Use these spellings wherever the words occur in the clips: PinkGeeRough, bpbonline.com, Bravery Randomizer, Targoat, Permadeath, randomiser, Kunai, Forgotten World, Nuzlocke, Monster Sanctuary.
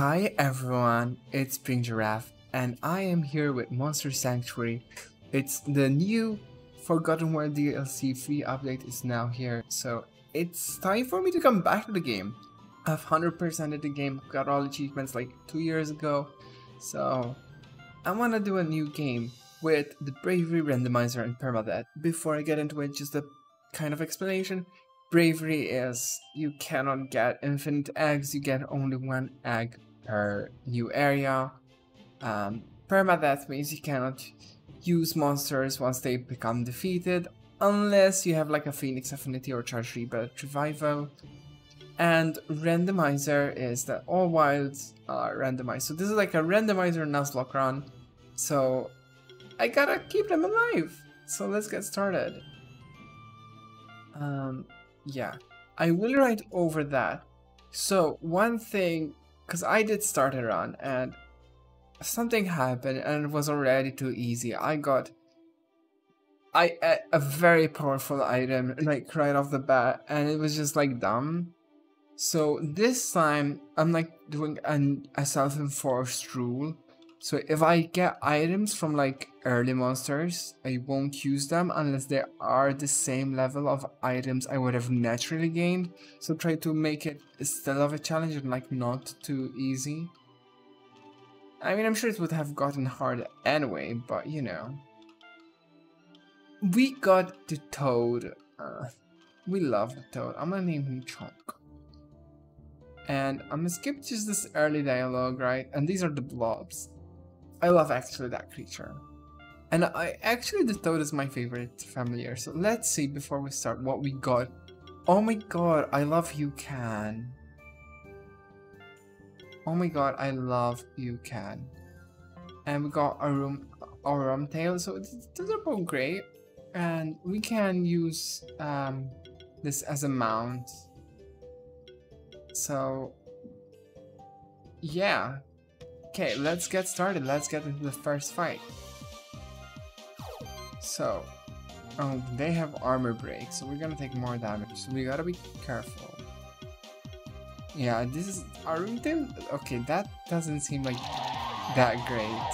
Hi everyone, it's PinkGeeRough, and I am here with Monster Sanctuary. It's the new Forgotten World DLC free update is now here, so it's time for me to come back to the game. I've 100%ed the game, got all achievements like 2 years ago, so I want to do a new game with the Bravery Randomizer and Permadeath. Before I get into it, just a kind of explanation. Bravery is you cannot get infinite eggs, you get only one egg per new area. Permadeath means you cannot use monsters once they become defeated, unless you have like a Phoenix Affinity or Charge Rebirth Revival. And Randomizer is that all wilds are randomized. So this is like a randomizer Nuzlocke run, so I gotta keep them alive. So let's get started. Yeah, I will write over that. So one thing, because I did start a run and something happened and it was already too easy. I got a very powerful item like right off the bat, and it was just like dumb. So this time I'm like doing a self-enforced rule. So if I get items from like early monsters, I won't use them unless they are the same level of items I would have naturally gained. So try to make it still of a challenge and like not too easy. I mean, I'm sure it would have gotten hard anyway, but you know. We got the Toad. We love the Toad. I'm gonna name him Chunk. And I'm gonna skip just this early dialogue, right? And these are the blobs. I love actually that creature, and the Toad is my favorite familiar. So let's see before we start what we got. Oh my god, I love You Can. Oh my god, I love You Can. And we got a Rumtail, so those are both great, and we can use this as a mount. So yeah. Okay, let's get started. Let's get into the first fight. So, oh, they have armor break, so we're gonna take more damage. So we gotta be careful. Yeah, this is our item. Okay, that doesn't seem like that great.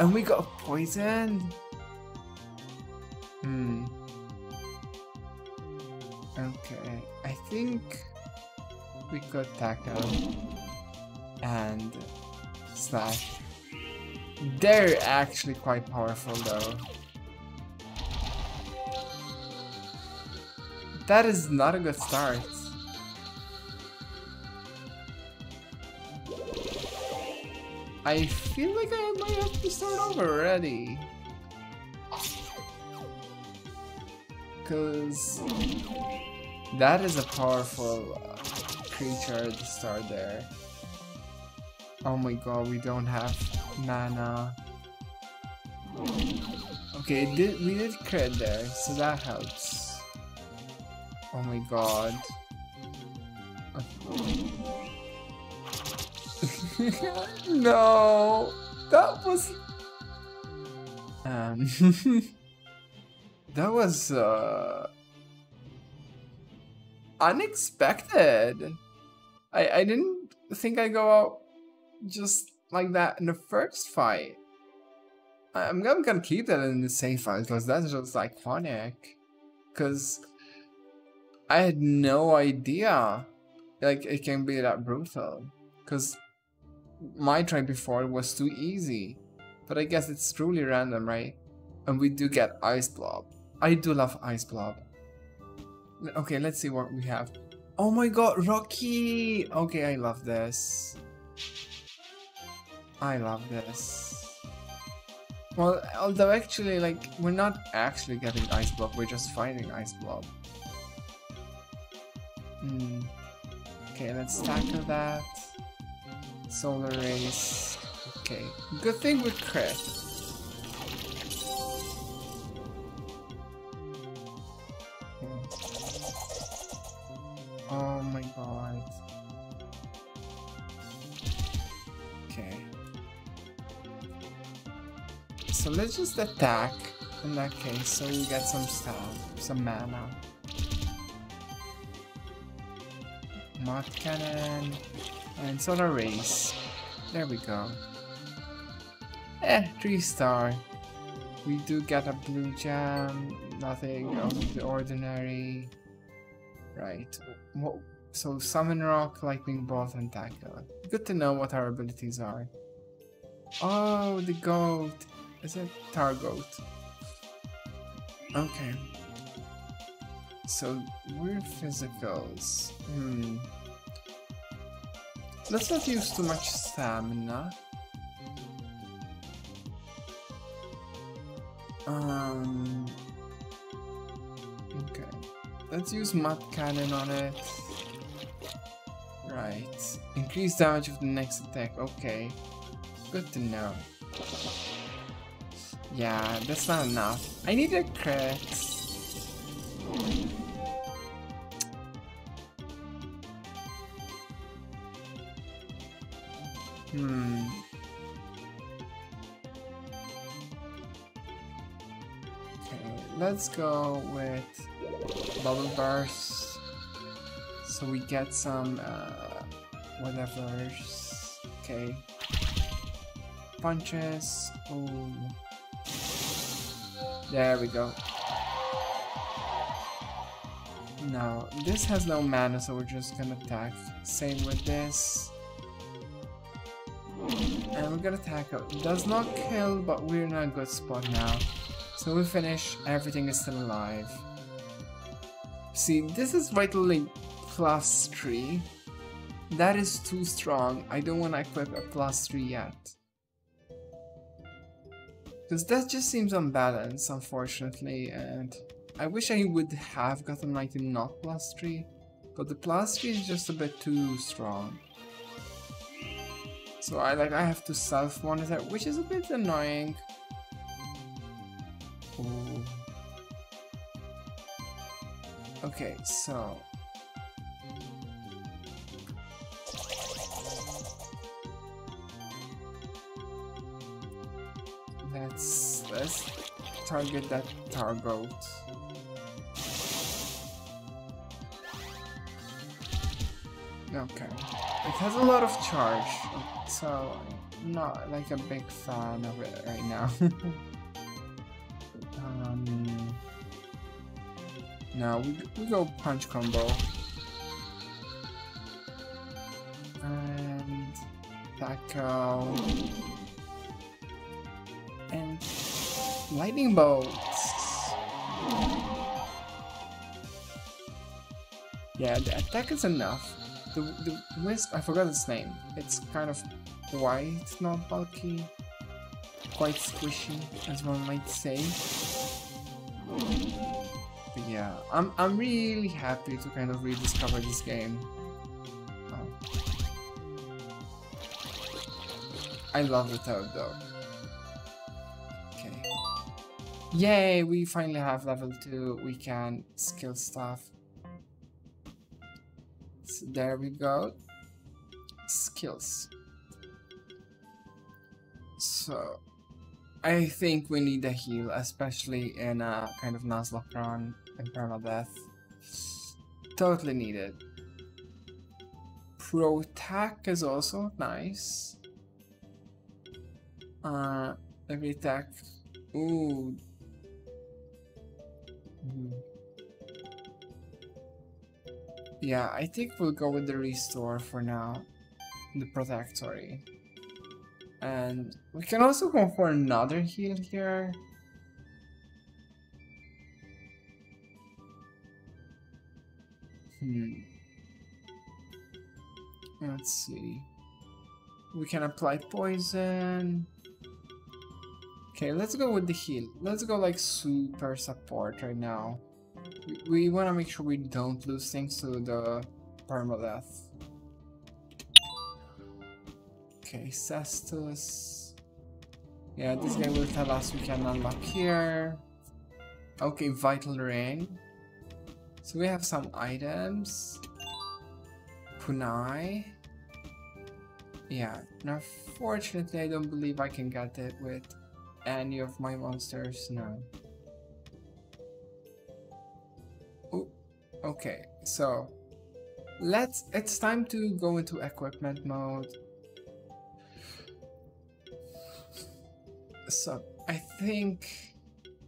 And we got poisoned. Okay, I think we got Taco and Slash. They're actually quite powerful though. That is not a good start. I feel like I might have to start over already. Cause that is a powerful creature to start there. Oh my god, we don't have mana. Okay, we did crit there, so that helps. Oh my god. No! That was... that was... unexpected! I didn't think I'd go out just like that in the first fight. I'm gonna keep that in the same fight because that's just iconic. Because I had no idea like it can be that brutal. Because my try before was too easy. But I guess it's truly random, right? And we do get Ice Blob. I do love Ice Blob. Okay, let's see what we have. Oh my god, Rocky! Okay, I love this. I love this. Well, although actually, like, we're not actually getting Ice Blob, we're just fighting Ice Blob. Okay, let's tackle that. Solar Race. Okay, good thing we crit. Oh my god. So let's just attack in that case, so we get some stuff, some mana. Mod Cannon and Solar Rays. There we go. Eh, 3-star. We do get a blue gem, nothing out of the ordinary. Right, so Summon Rock, Lightning Bolt and Tackle. Good to know what our abilities are. Oh, the goat! Is it Targoat? Okay. So, we're physicals. Let's not use too much stamina. Okay. Let's use Mud Cannon on it. Right. Increase damage of the next attack. Okay. Good to know. Yeah, that's not enough. I need a crit. Okay, let's go with Bubble Burst. So we get some whatevers. Okay. Punches. Oh. There we go. Now, this has no mana, so we're just gonna attack. Same with this. And we're gonna attack. It does not kill, but we're in a good spot now. So we finish, everything is still alive. See, this is Vital Link plus 3. That is too strong. I don't wanna equip a plus 3 yet. Because that just seems unbalanced, unfortunately, and I wish I would have gotten Lightning not plus 3, but the plus 3 is just a bit too strong. So I have to self-monitor, which is a bit annoying. Ooh. Okay, so... Let's target that Targoat. Okay. It has a lot of charge, so I'm not like a big fan of it right now. Now we go punch combo. And tackle. And lightning bolts. Yeah, the attack is enough. The wisp, I forgot its name. It's kind of white, not bulky, quite squishy, as one might say. But yeah, I'm really happy to kind of rediscover this game. Oh. I love the Toad though. Yay, we finally have level 2, we can skill stuff. So there we go. Skills. So, I think we need a heal, especially in a kind of Nuzlocke run and Permadeath. Totally needed. Pro-tack is also nice. Every attack. Ooh. Yeah, I think we'll go with the restore for now, the protect, sorry. And we can also go for another heal here. Let's see. We can apply poison. Okay, let's go with the heal. Let's go like super support right now. We want to make sure we don't lose things to the Permadeath. Okay, Cestus. Yeah, this guy will tell us we can unlock here. Okay, Vital Ring. So we have some items. Kunai. Yeah, now fortunately I don't believe I can get it with any of my monsters, no. Ooh, okay, so it's time to go into equipment mode. So I think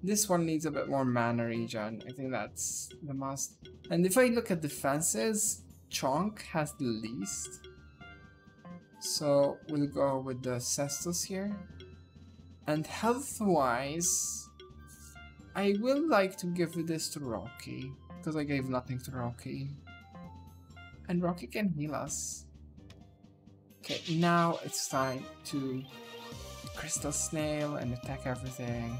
this one needs a bit more mana regen. I think that's the must. And if I look at defenses, Chonk has the least. So we'll go with the Cestus here. And health-wise, I will like to give this to Rocky, because I gave nothing to Rocky. And Rocky can heal us. Okay, now it's time to Crystal Snail and attack everything.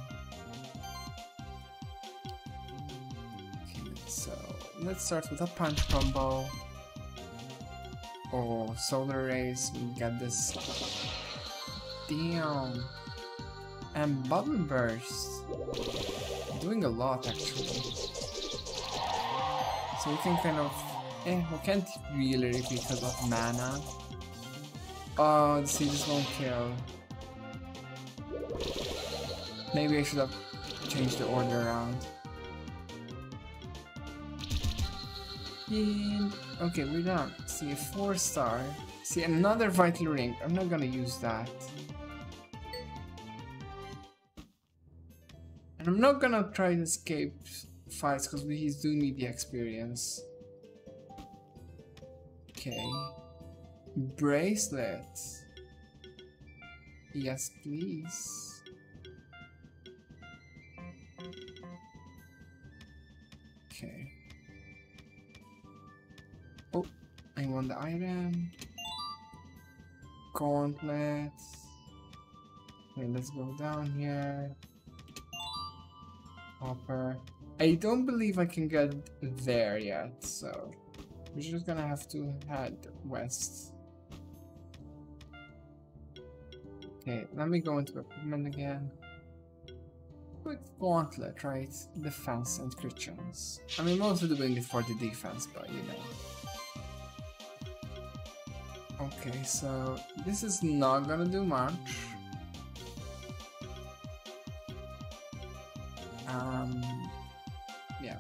Okay, so let's start with a punch combo. Oh, Solar Rays, we got this. Damn. And Bubble Burst. Doing a lot, actually. So we can kind of... we can't really repeat because of mana. Oh, see, this won't kill. Maybe I should have changed the order around. And okay, we're done. See, a 4-star. See, another Vital Ring. I'm not gonna use that. And I'm not gonna try to escape fights because we do need the experience. Okay. Bracelet. Yes, please. Okay. Oh, I want the item. Gauntlet. Okay, let's go down here. Hopper. I don't believe I can get there yet, so we're just gonna have to head west. Okay, let me go into equipment again. Quick gauntlet, right? Defense and crit chance. I mean, mostly doing it for the defense, but you know. Okay, so this is not gonna do much. Yeah.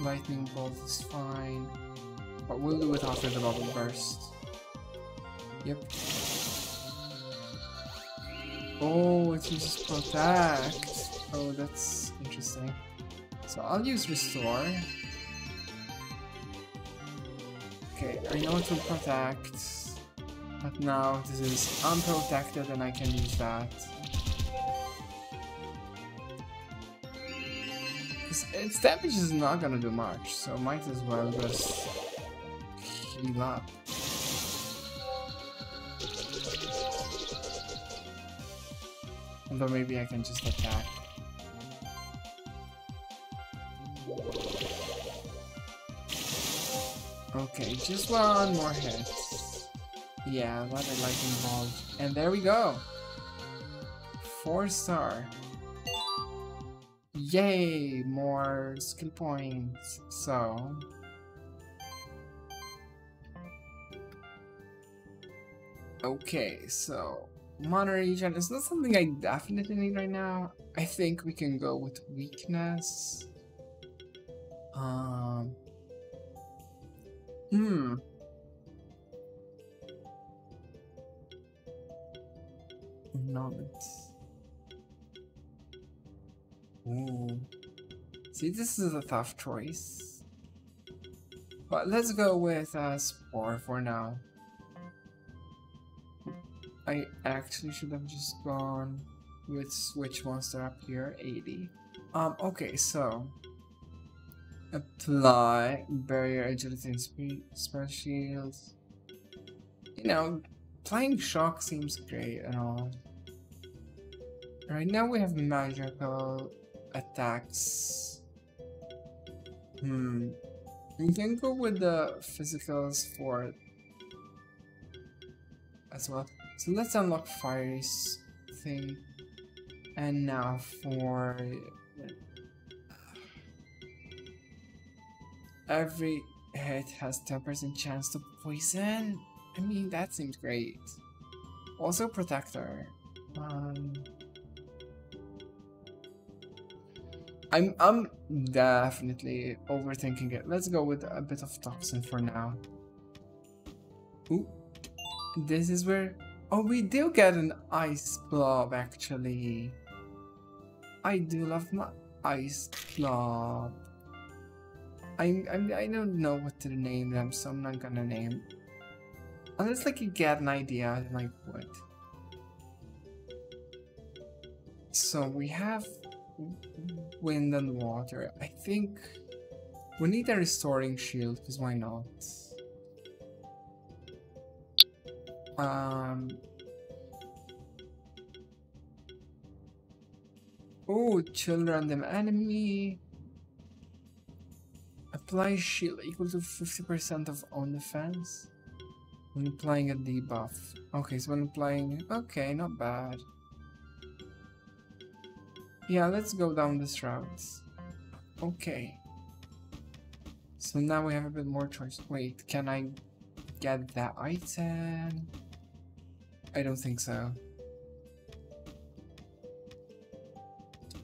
Lightning bolt is fine, but we'll do it after the bubble burst. Yep. Oh, it uses protect. Oh, that's interesting. So I'll use restore. Okay, I know it will protect, but now this is unprotected and I can use that. Its damage is not gonna do much, so might as well just heal up. Although maybe I can just attack. Okay, just one more hit. Yeah, what a lightning bolt. And there we go! 4-star. Yay! More skill points. So... okay, so... Mono Regen is not something I definitely need right now. I think we can go with weakness. Knowledge. Ooh. See, this is a tough choice. But let's go with Spore for now. I actually should have just gone with Switch Monster up here, 80. Okay, so... apply Barrier, Agility, and Spell Shields. You know, applying Shock seems great and all. Right now we have Magical... attacks. You can go with the physicals for as well. So let's unlock Fiery's thing. And now for every hit has 10% chance to poison. I mean, that seems great. Also Protector. I'm definitely overthinking it. Let's go with a bit of toxin for now. Ooh. This is where... Oh, we do get an ice blob, actually. I do love my ice blob. I don't know what to name them, so I'm not gonna name. Unless like you get an idea, I might would. So we have wind and water. I think we need a restoring shield, because why not? Oh, chill random enemy. Apply shield equal to 50% of own defense when applying a debuff. Okay, so when applying... Okay, not bad. Yeah, let's go down this route. Okay. So now we have a bit more choice. Wait, can I get that item? I don't think so.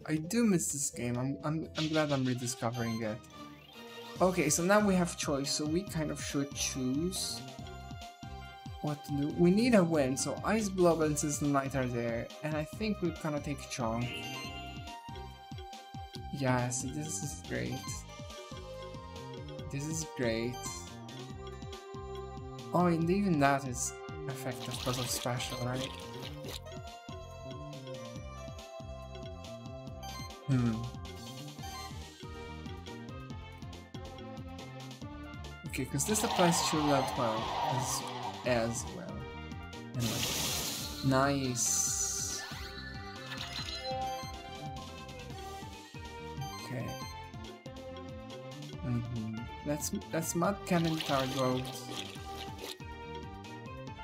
I do miss this game. I'm glad I'm rediscovering it. Okay, so now we have choice, so we kind of should choose what to do. We need a win, so Ice Blob and Sizzle Knight are there, and I think we're gonna take Chong. Yeah, so this is great. This is great. Oh, and even that is effective because of special, right? Okay, because this applies to that well as well. Anyway. Nice. Okay. That's Mud Cannon Targo.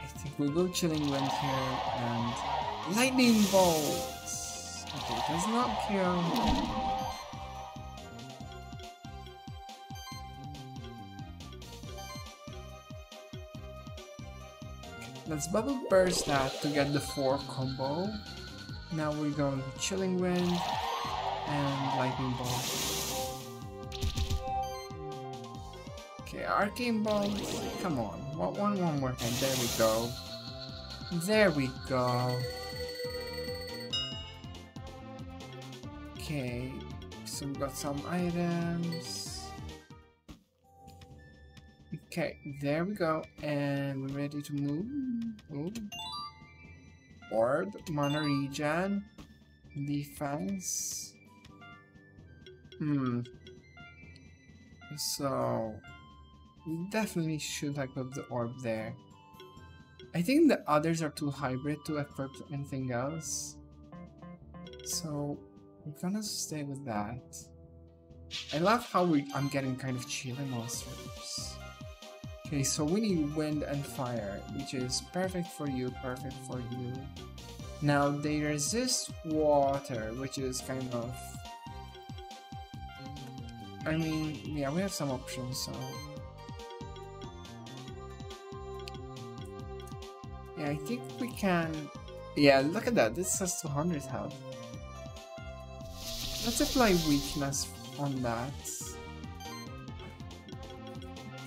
I think we will Chilling Wind here and Lightning Bolt! Okay, it does not kill. Let's Bubble Burst that to get the 4 combo. Now we're going to Chilling Wind and Lightning Bolt. Okay, Arcane Bolt. Come on, one more time. There we go. There we go. Okay, so we got some items. Okay, there we go, and we're ready to move. Ooh. Board, Mana Regen, Defense. So, we definitely should equip the orb there. I think the others are too hybrid to equip anything else. So... we're gonna stay with that. I love how I'm getting kind of chilly monsters. Okay, so we need wind and fire, which is perfect for you, perfect for you. Now they resist water, which is kind of... I mean, yeah, we have some options, so... yeah, I think we can... yeah, look at that, this has 200 health. Let's apply weakness on that.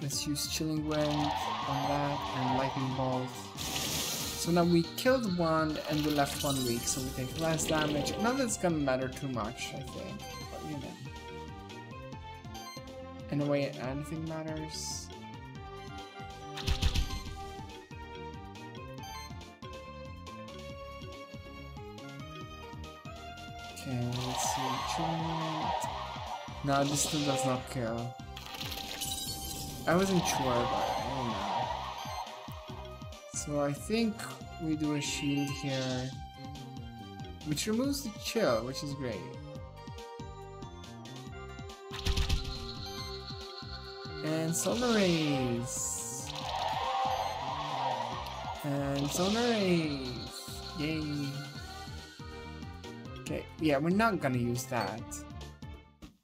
Let's use Chilling Wind on that and Lightning Bolt. So now we killed one and we left one weak, so we take less damage. Not that it's gonna matter too much, I think, but you know. In a way, anything matters. Okay, let's see. No, this still does not kill. I wasn't sure, but I don't know. So I think we do a shield here, which removes the chill, which is great. And Solar Rays! And Solar Rays! Yay! Okay, yeah, we're not gonna use that.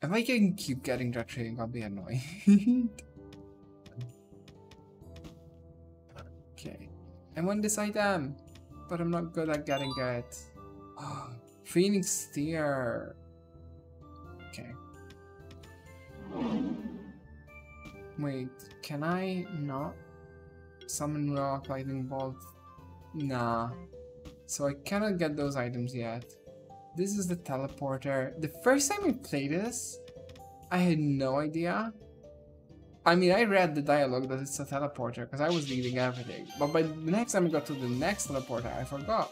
If I can keep getting that trading, I'll be annoyed. Okay, I want this item, but I'm not good at getting it. Oh, Phoenix Steer. Okay. Wait, can I not? summon rock, lightning bolt. Nah. So I cannot get those items yet. This is the teleporter. The first time I played this, I had no idea. I mean, I read the dialogue that it's a teleporter because I was reading everything. But by the next time I got to the next teleporter, I forgot.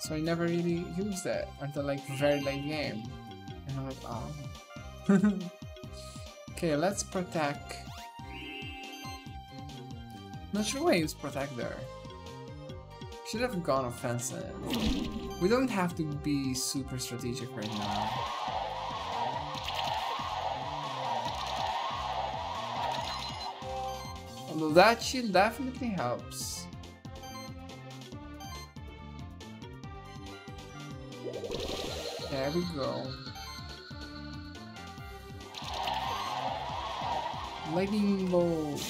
So I never really used it until like very late game. And I'm like, oh. Okay, let's protect. Not sure why I use protect there. Should have gone offensive. We don't have to be super strategic right now. Although that shield definitely helps. There we go. Lightning bolt.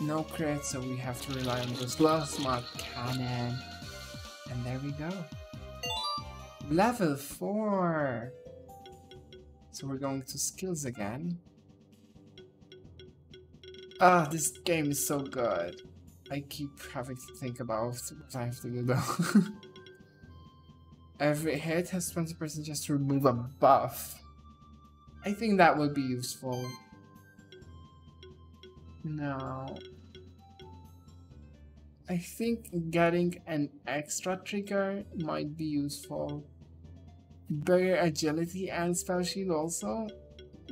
No crit, so we have to rely on those gloves, mod cannon. And there we go. Level 4! So we're going to skills again. Ah, this game is so good. I keep having to think about what I have to do though. Every hit has 20% just to remove a buff. I think that would be useful. No. I think getting an extra trigger might be useful. Barrier agility and spell shield also,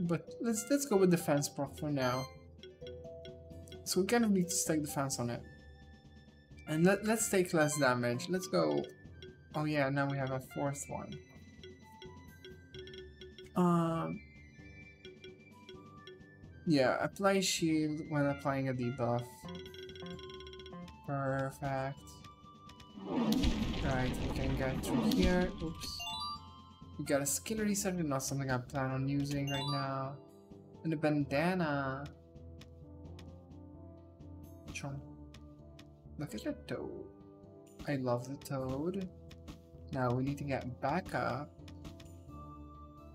but let's go with defense proc for now. So we kind of need to stack defense on it. And let's take less damage. Let's go. Oh yeah, now we have a fourth one. Yeah, apply shield when applying a debuff. Perfect. Right, we can get through here. Oops. We got a skill reset, not something I plan on using right now. And a bandana. Chomp. Look at that toad. I love the toad. Now we need to get back up.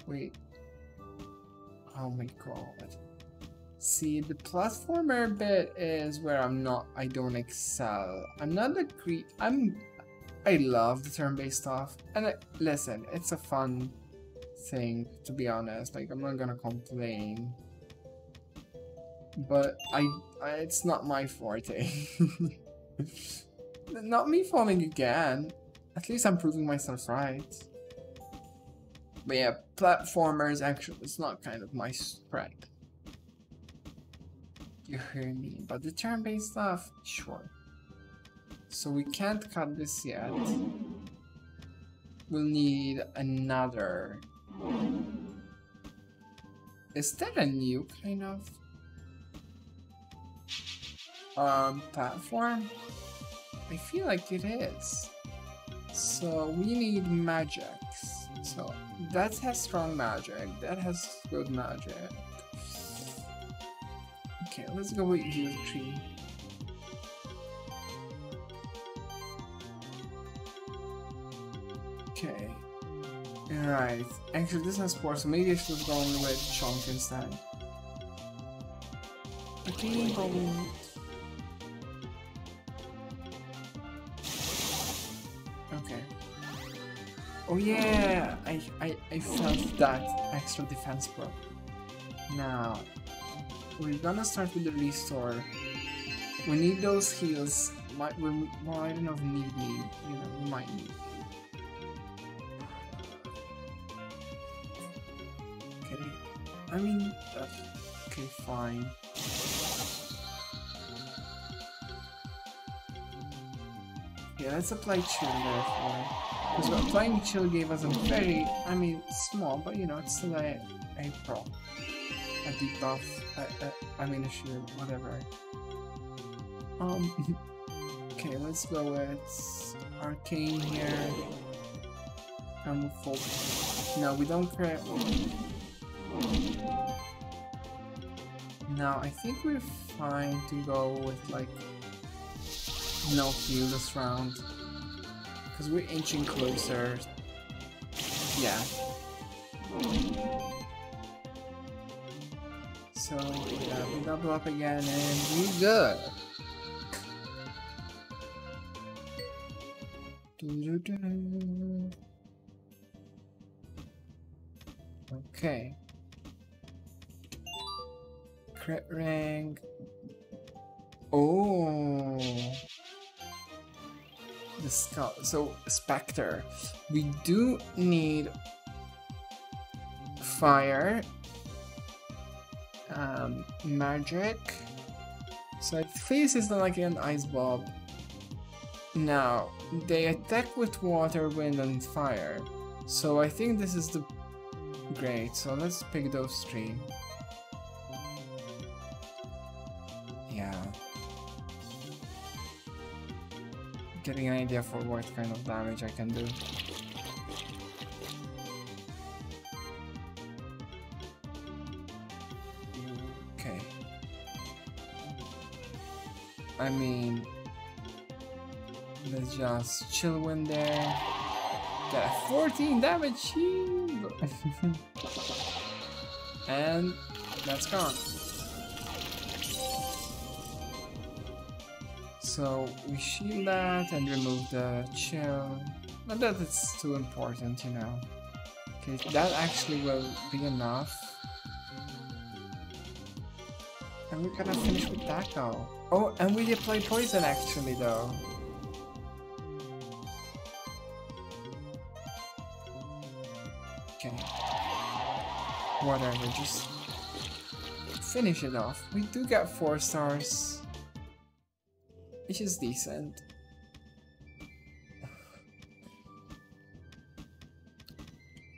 Wait. Oh my god. See, the platformer bit is where I don't excel. I'm not a creep. I love the turn-based stuff. And listen, it's a fun thing, to be honest. Like, I'm not gonna complain. But it's not my forte. Not me falling again. At least I'm proving myself right. But yeah, platformers, actually, it's not kind of my strength. You hear me, but the turn-based stuff, sure. So we can't cut this yet. We'll need another. Is that a new kind of platform? I feel like it is. So we need magics. So that has strong magic. That has good magic. Okay, let's go with you three. Okay. Alright. Actually, this has four, so maybe I should have gone with Chomp instead. Okay, okay. Oh yeah! I felt that extra defense proc. Now we're gonna start with the restore. We need those heals. Well, I don't know if we need, you know, we might need. Okay. I mean, okay, fine. Yeah, let's apply chill therefore. Because applying chill gave us a very, I mean, small, but you know, it's still a pro. A debuff, I mean a shield, whatever. Okay, let's go with Arcane here. And we'll fold. No, we don't crit. Now, I think we're fine to go with like no heal this round. Because we're inching closer. Yeah. So, yeah, we double up again and we good. Okay. Crit rank. Oh, the skull. So Spectre. We do need fire, magic. So face is not like an ice bulb. Now they attack with water, wind, and fire. So I think this is the great. So let's pick those three. Yeah. Getting an idea for what kind of damage I can do. Okay. I mean, let's just chill in there. Got 14 damage, and that's gone. So we shield that and remove the chill. Not that it's too important, you know. Okay, that actually will be enough. And we're gonna finish with that now. Oh, and we apply poison actually though. Okay. Whatever, just finish it off. We do get 4 stars. Which is decent.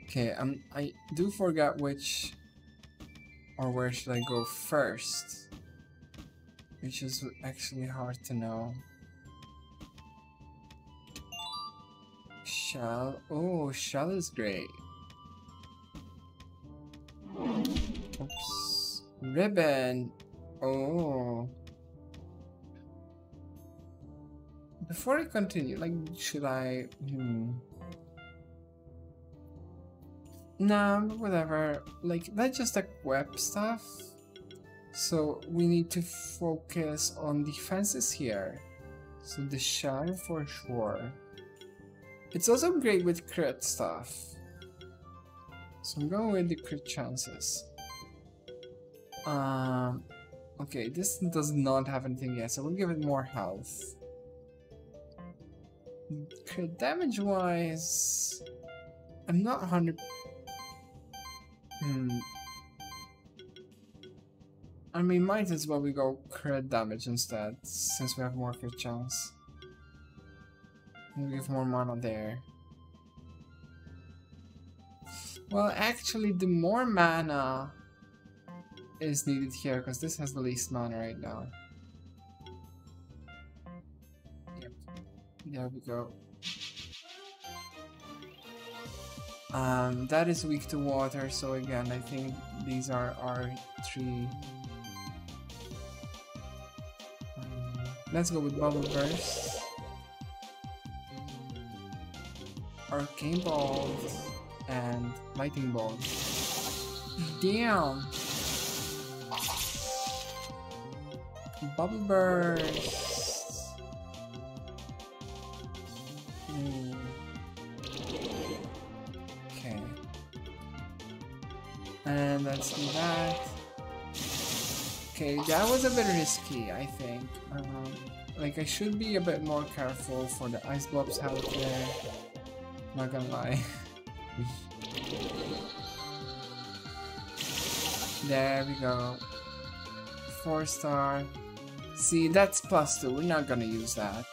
Okay, I do forget which or where should I go first, which is actually hard to know. Shell. Oh, shell is great. Oops. Ribbon. Oh. Before I continue, like, should I... Nah, whatever. Like, let's just equip stuff. So, we need to focus on defenses here. So, the shell for sure. It's also great with crit stuff. So, I'm going with the crit chances. Okay, this does not have anything yet, so we'll give it more health. Crit damage wise, I'm not 100. I mean, might as well we go crit damage instead, since we have more crit chance. We give more mana there. Well, actually, the more mana is needed here because this has the least mana right now. There we go. That is weak to water, so again, I think these are our three. Let's go with Bubble Burst. Arcane Balls and Lightning Balls. Damn! Bubble Burst. Okay. And let's do that. Okay, that was a bit risky, I think. Like, I should be a bit more careful for the ice blobs out there. Not gonna lie. There we go. 4 star. See, that's +2. We're not gonna use that.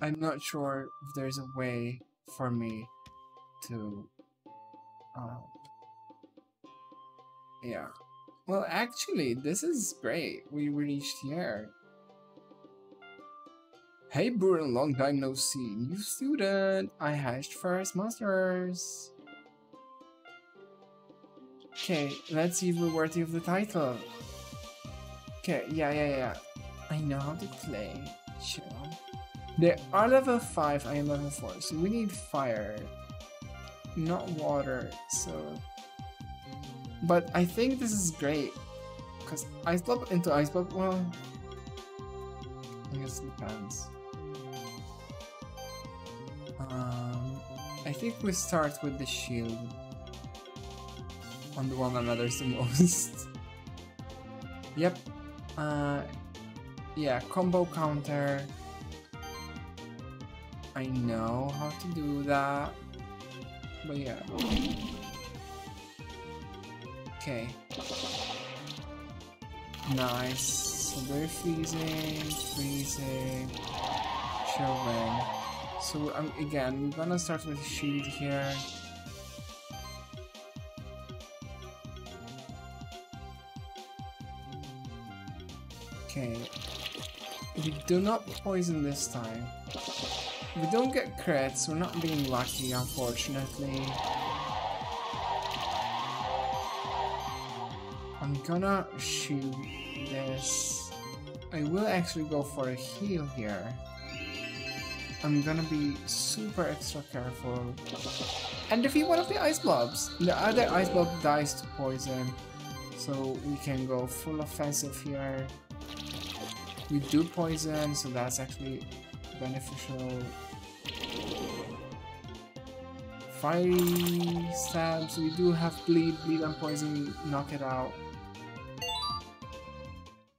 I'm not sure if there's a way for me to, yeah. Well, actually, this is great. We reached here. Hey, Bruin, long time no see. New student. I hatched first monsters. Okay, let's see if we're worthy of the title. Okay, yeah. I know how to play. Sure. They are level 5, I am level 4, so we need fire, not water, so... But I think this is great, because Ice Blob into Ice Blob, well... I guess it depends. I think we start with the shield. On the one another's the most. Yep. Yeah, combo counter. I know how to do that. But yeah. Okay. Nice. So they're freezing, chilling. So again, we're gonna start with shield here. Okay. We do not poison this time. We don't get crits, we're not being lucky, unfortunately. I'm gonna shield this. I will actually go for a heal here. I'm gonna be super extra careful. And defeat one of the ice blobs! The other ice blob dies to poison. So we can go full offensive here. We do poison, so that's actually beneficial. Fiery stabs, we do have bleed and poison, knock it out.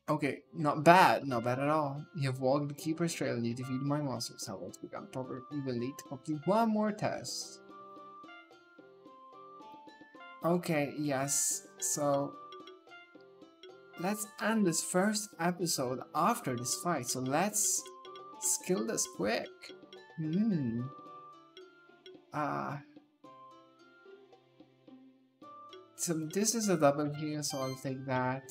Okay, not bad at all. You have walked the keeper's trail and you defeated my monsters. However, we got proper evil lead to complete one more test. Okay, yes, so... Let's end this first episode after this fight, so let's skill this quick. So this is a double heal, so I'll take that.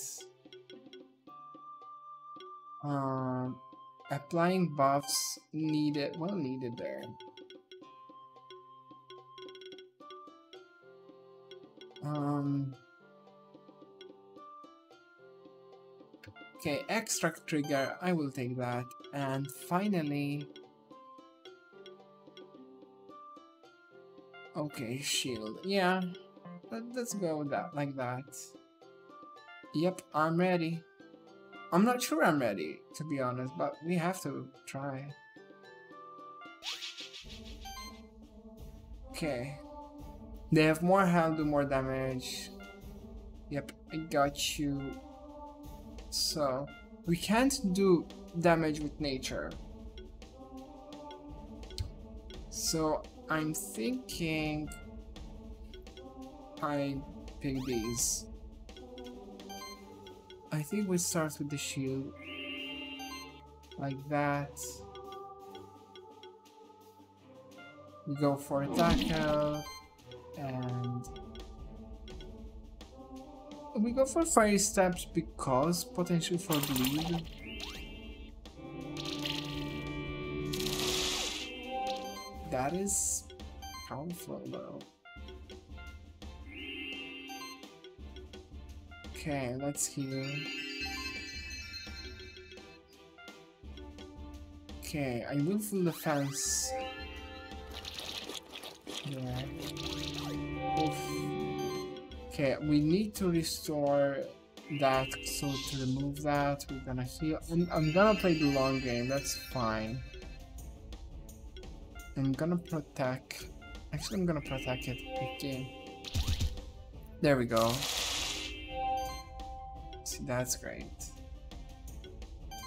Applying buffs needed, well needed there. Okay, extract trigger, I will take that. And finally... Okay, shield. Yeah, let's go with that, like that. Yep, I'm ready. I'm not sure I'm ready, to be honest, but we have to try. Okay. They have more health, do more damage. Yep, I got you. So, we can't do damage with nature. So, I'm thinking I pick these. I think we start with the shield. Like that. We go for a tackle. And... We go for fiery stabs because potential for bleed. That is powerful though. Okay, let's heal. Okay, I will full defense. Yeah. Oof. Okay, we need to restore that, so to remove that, we're gonna heal. I'm gonna play the long game, that's fine. I'm gonna protect. Actually, I'm gonna protect it. Okay. There we go. See, that's great.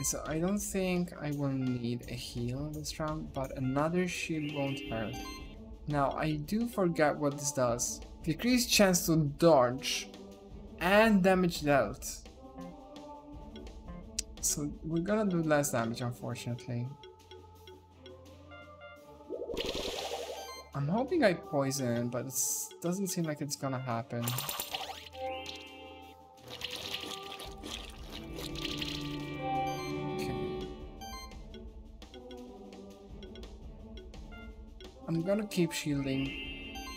So I don't think I will need a heal this round, but another shield won't hurt. Now, I do forget what this does. Decreased chance to dodge and damage dealt. So we're gonna do less damage, unfortunately. I'm hoping I poison, but it doesn't seem like it's gonna happen. Okay. I'm gonna keep shielding.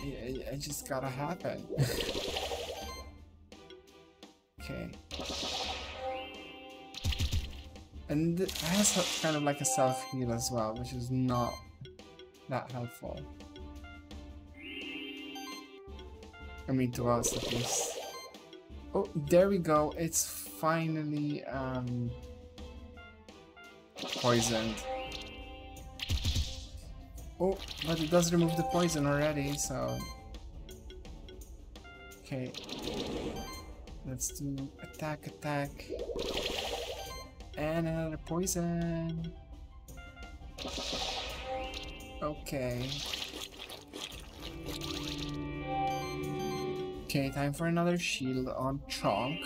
It just gotta happen. Okay. And it has kind of like a self-heal as well, which is not that helpful. I mean, to us at least. Oh, there we go. It's finally poisoned. Oh, but it does remove the poison already, so... Okay. Let's do attack, attack. And another poison. Okay. Okay, time for another shield on Chonk.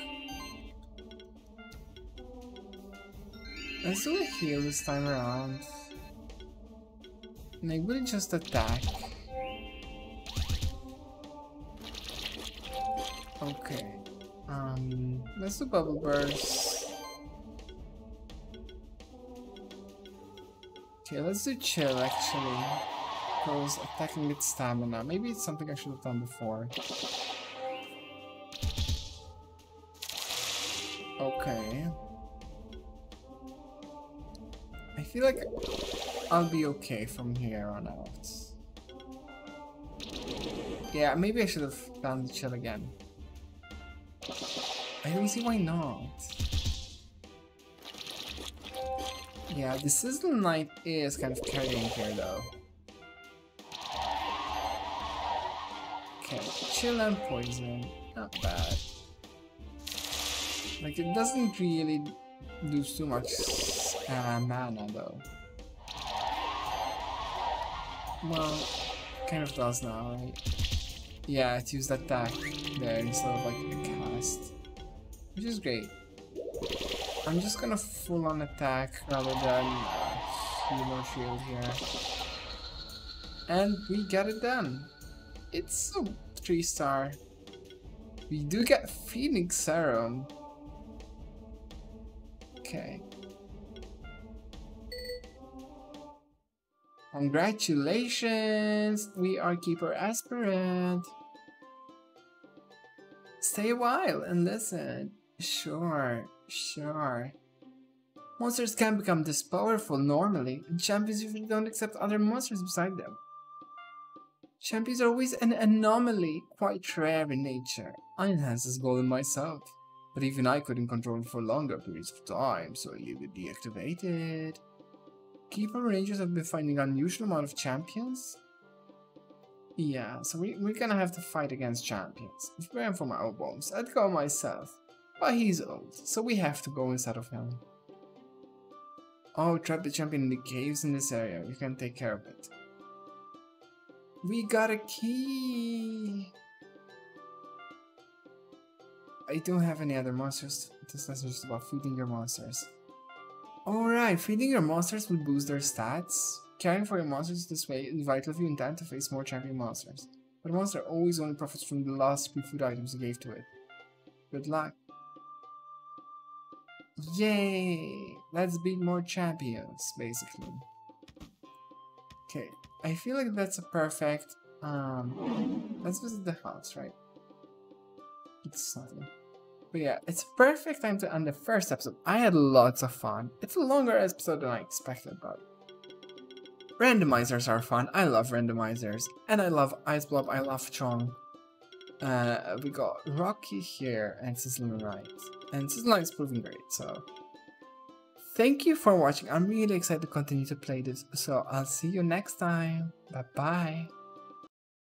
Let's do a heal this time around. And I will just attack. Okay. Let's do Bubble Burst. Okay, let's do Chill actually. Because attacking with stamina. Maybe it's something I should have done before. Okay. I feel like I'll be okay from here on out. Yeah, maybe I should have done the chill again. I don't see why not. Yeah, the Sizzle Knight is kind of carrying here though. Okay, chill and poison. Not bad. Like, it doesn't really do too much mana, though. Well, kind of does now, right? Yeah, it used attack there instead of, like, a cast. Which is great. I'm just gonna full-on attack rather than heal or shield here. And we get it done. It's a 3-star. We do get Phoenix Serum. Okay. Congratulations! We are Keeper Aspirant! Stay a while and listen. Sure, sure. Monsters can become this powerful normally. Champions usually don't accept other monsters beside them. Champions are always an anomaly, quite rare in nature. I enhanced this golem myself. But even I couldn't control it for longer periods of time, so you could deactivate it. Keeper Rangers have been finding an unusual amount of champions? Yeah, so we're gonna have to fight against champions. If I am for my old bombs, I'd go myself. But he's old, so we have to go instead of him. Oh, trap the champion in the caves in this area. We can take care of it. We got a key! I don't have any other monsters. This lesson is just about feeding your monsters. Alright, feeding your monsters will boost their stats. Caring for your monsters this way is vital if you intend to face more champion monsters. But a monster always only profits from the last 3 food items you gave to it. Good luck. Yay! Let's beat more champions, basically. Okay, I feel like that's a perfect... let's visit the house, right? It's not... But yeah, it's a perfect time to end the first episode. I had lots of fun. It's a longer episode than I expected, but... Randomizers are fun. I love randomizers. And I love Ice Blob. I love Chong. We got Rocky here and Sizzle Knight. And Sizzle Knight's proving great, so... Thank you for watching. I'm really excited to continue to play this. So I'll see you next time. Bye-bye.